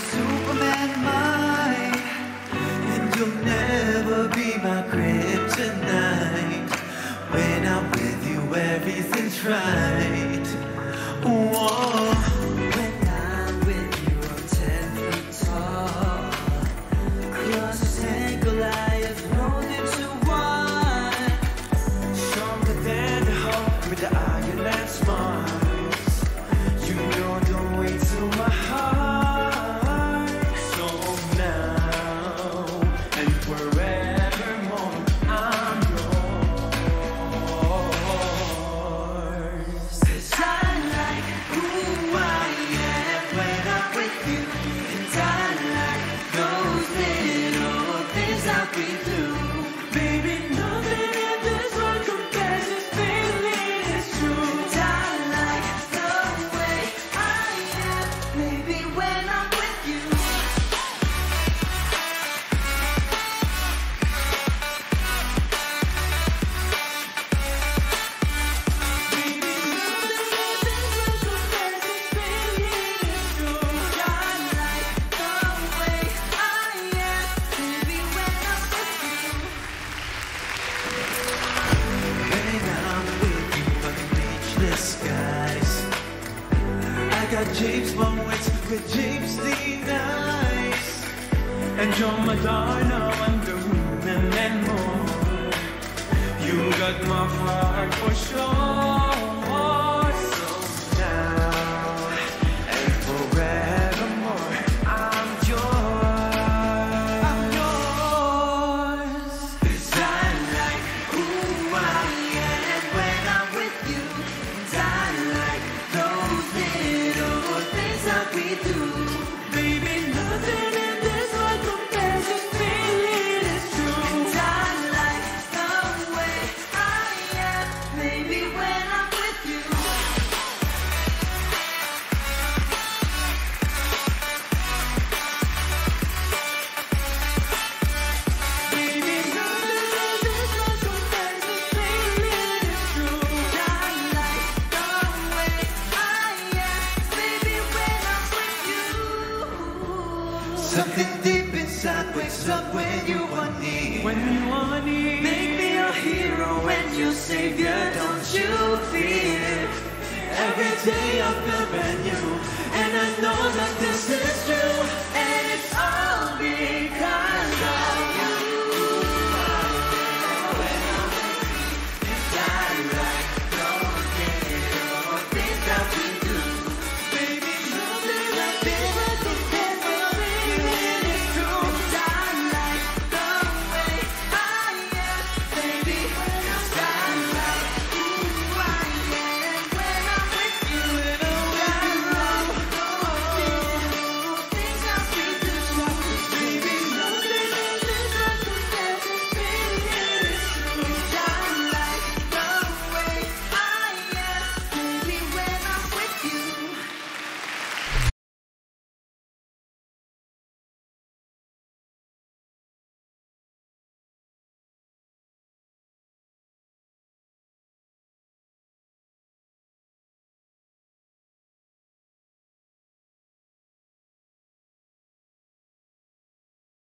Superman mind, and you'll never be my kryptonite. When I'm with you, everything's right. Whoa. When I'm with you, I'm 10 feet tall. Closest angle I have rolled into one. Stronger than the Hulk with the iron that's Mars. You know the way to my heart. Got James Bowens with James D. Nice, and John Madonna and the Moon and more. You got my heart for sure. So now and forevermore, I'm yours. I'm yours. 'Cause I like who I am when I'm with you. And I like those little things that we do, baby, nothing in this world compares to feeling it's true. And I like the way I am, baby, when I'm with you. Baby, nothing in this world compares to feeling it's true. And I like the way I am, baby, when I'm with you. Something deep inside wakes up when you are near. When you are near, make me your hero and your savior. Don't you fear? Every day I'm loving you, and I know that.